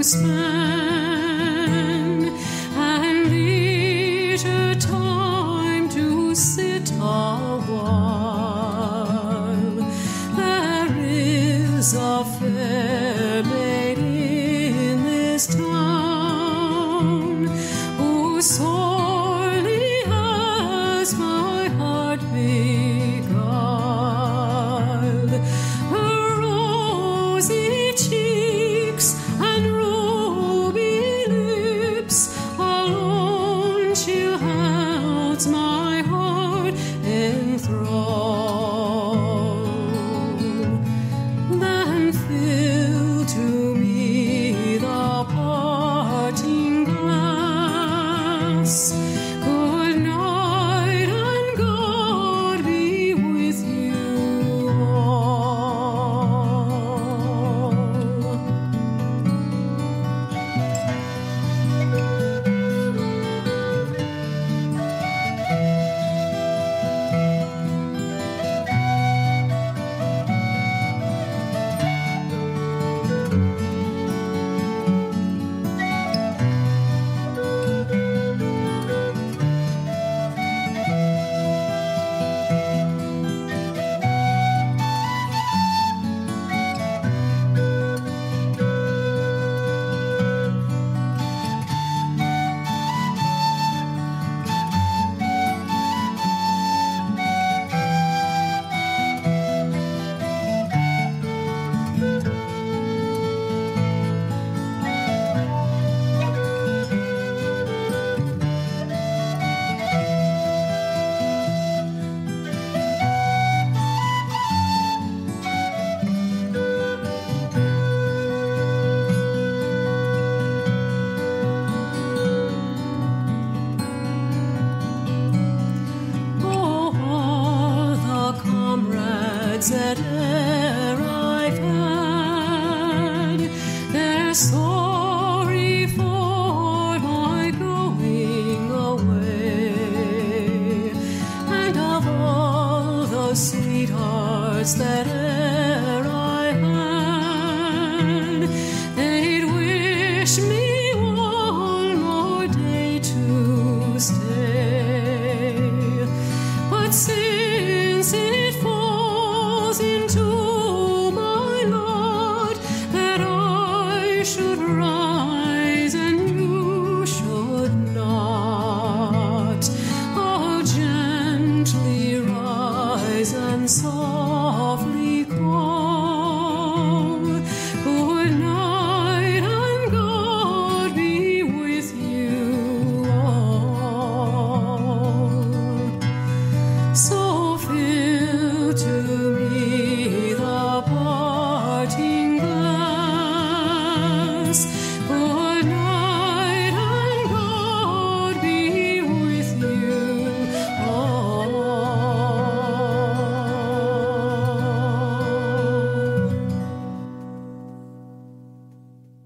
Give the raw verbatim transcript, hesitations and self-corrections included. postman, and leisure time to sit awhile. There is a fair maid in this town who sorely has my heart beguiled. Her rosy cheeks and ruby lips, alone she holds my heart in thrall. Then fill to me the parting glass. Good night, and God be with you all. That e'er I've had, they're sorry for my going away, and of all the sweethearts that e'er I had, they'd wish me one more day to stay. But since it falls into my lot that I should rise and you should not, oh, gently rise and softly call. Good night, and God be with you all. So fill to me parting glass.